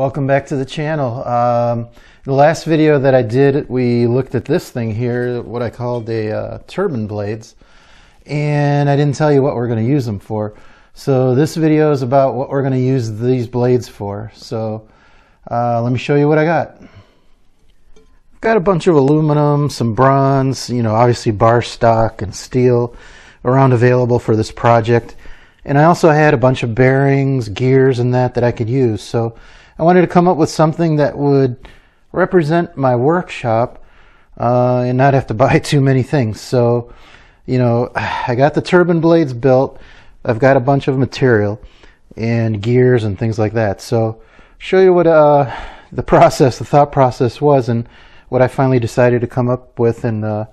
Welcome back to the channel. The last video that I did, we looked at this thing here, what I called the turbine blades, and I didn't tell you what we're going to use them for. So this video is about what we're going to use these blades for. So let me show you what I got. I've got a bunch of aluminum, some bronze, you know, obviously bar stock and steel around available for this project. And I also had a bunch of bearings, gears, and that I could use. So I wanted to come up with something that would represent my workshop and not have to buy too many things. So, you know, I got the turbine blades built. I've got a bunch of material and gears and things like that. So show you what the thought process was and what I finally decided to come up with and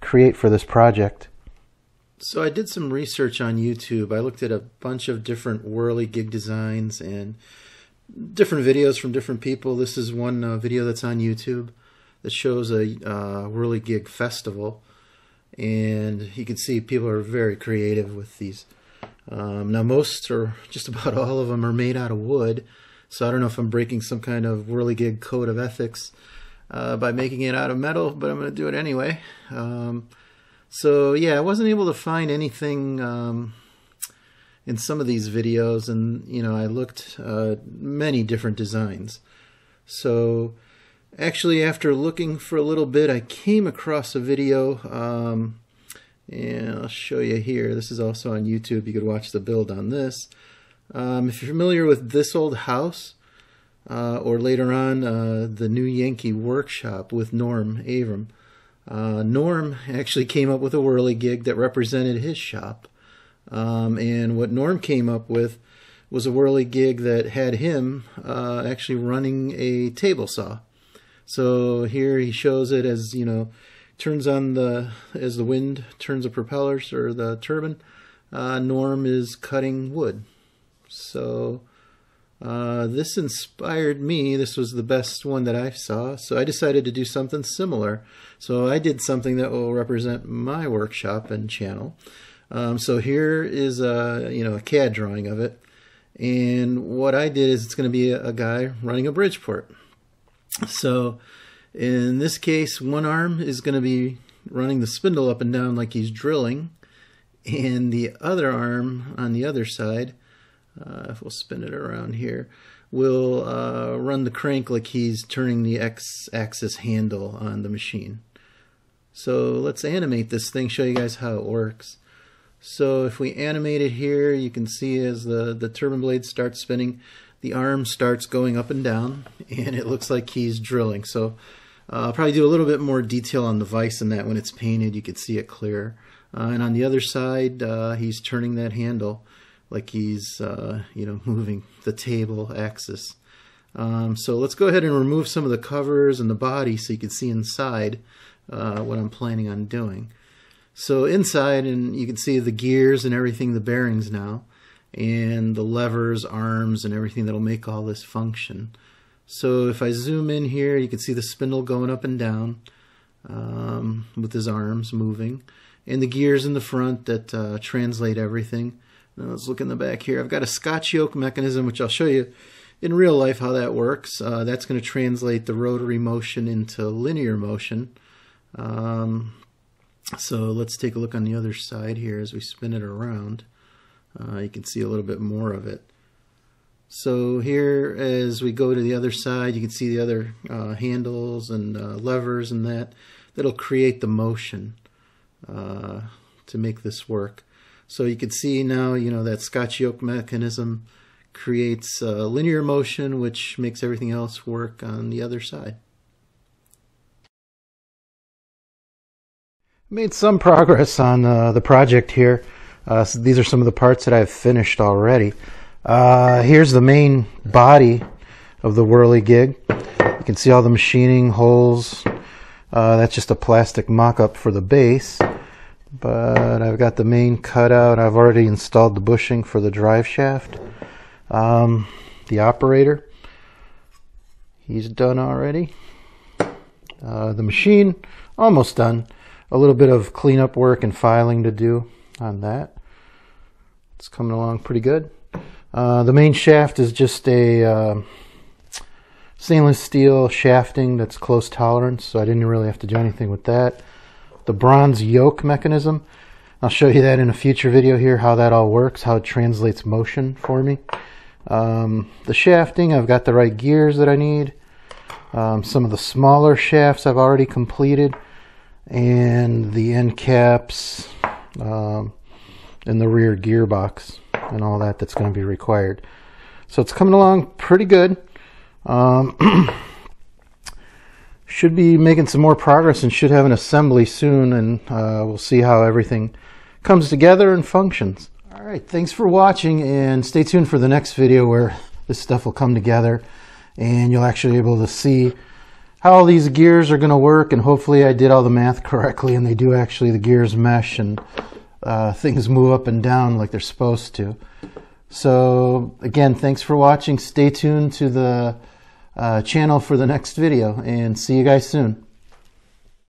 create for this project. So I did some research on YouTube. I looked at a bunch of different Whirligig designs and different videos from different people. This is one video that's on YouTube that shows a Whirligig festival, and you can see people are very creative with these. Now most, or just about all of them, are made out of wood, so I don't know if I'm breaking some kind of Whirligig code of ethics by making it out of metal, but I'm going to do it anyway. So yeah, I wasn't able to find anything in some of these videos, and you know, I looked many different designs. So actually, after looking for a little bit, I came across a video, and I'll show you here. This is also on YouTube. You could watch the build on this. If you're familiar with This Old House, or later on the New Yankee Workshop with Norm Abram, Norm actually came up with a Whirligig that represented his shop. And what Norm came up with was a Whirligig that had him actually running a table saw. So here he shows it as, you know, turns on the, as the wind turns the propellers or the turbine, Norm is cutting wood. So this inspired me. This was the best one that I saw, so I decided to do something similar. So I did something that will represent my workshop and channel. So here is a, you know, a CAD drawing of it, and what I did is it's going to be a guy running a Bridgeport. So in this case, one arm is going to be running the spindle up and down like he's drilling, and the other arm on the other side, if we'll spin it around here, will run the crank like he's turning the X-axis handle on the machine. So let's animate this thing, show you guys how it works. So if we animate it here, you can see as the turbine blade starts spinning, the arm starts going up and down, and it looks like he's drilling. So I'll probably do a little bit more detail on the vise than that. When it's painted, you can see it clear. And on the other side, he's turning that handle like he's you know, moving the table axis. So let's go ahead and remove some of the covers and the body so you can see inside what I'm planning on doing. So inside, and you can see the gears and everything, the bearings now, and the levers, arms, and everything that'll make all this function. So if I zoom in here, you can see the spindle going up and down with his arms moving, and the gears in the front that translate everything. Now let's look in the back here. I've got a Scotch yoke mechanism, which I'll show you in real life how that works. That's going to translate the rotary motion into linear motion. So let's take a look on the other side here as we spin it around. You can see a little bit more of it. So here as we go to the other side, you can see the other handles and levers and that'll create the motion to make this work. So you can see now, you know, that Scotch yoke mechanism creates linear motion, which makes everything else work on the other side. Made some progress on the project here. So these are some of the parts that I've finished already. Here's the main body of the Whirligig. You can see all the machining holes. That's just a plastic mock-up for the base. But I've got the main cutout. I've already installed the bushing for the drive shaft. The operator, he's done already. The machine, almost done. A little bit of cleanup work and filing to do on that. It's coming along pretty good. The main shaft is just a stainless steel shafting that's close tolerance, so I didn't really have to do anything with that. The bronze yoke mechanism, I'll show you that in a future video here, how that all works, how it translates motion for me. The shafting, I've got the right gears that I need. Some of the smaller shafts I've already completed, and the end caps and the rear gearbox and all that that's going to be required. So it's coming along pretty good. Should be making some more progress and should have an assembly soon, and we'll see how everything comes together and functions. All right, thanks for watching, and stay tuned for the next video where this stuff will come together and you'll actually be able to see how these gears are going to work, and hopefully I did all the math correctly and they do actually, the gears mesh and things move up and down like they're supposed to. So again, thanks for watching. Stay tuned to the channel for the next video, and see you guys soon.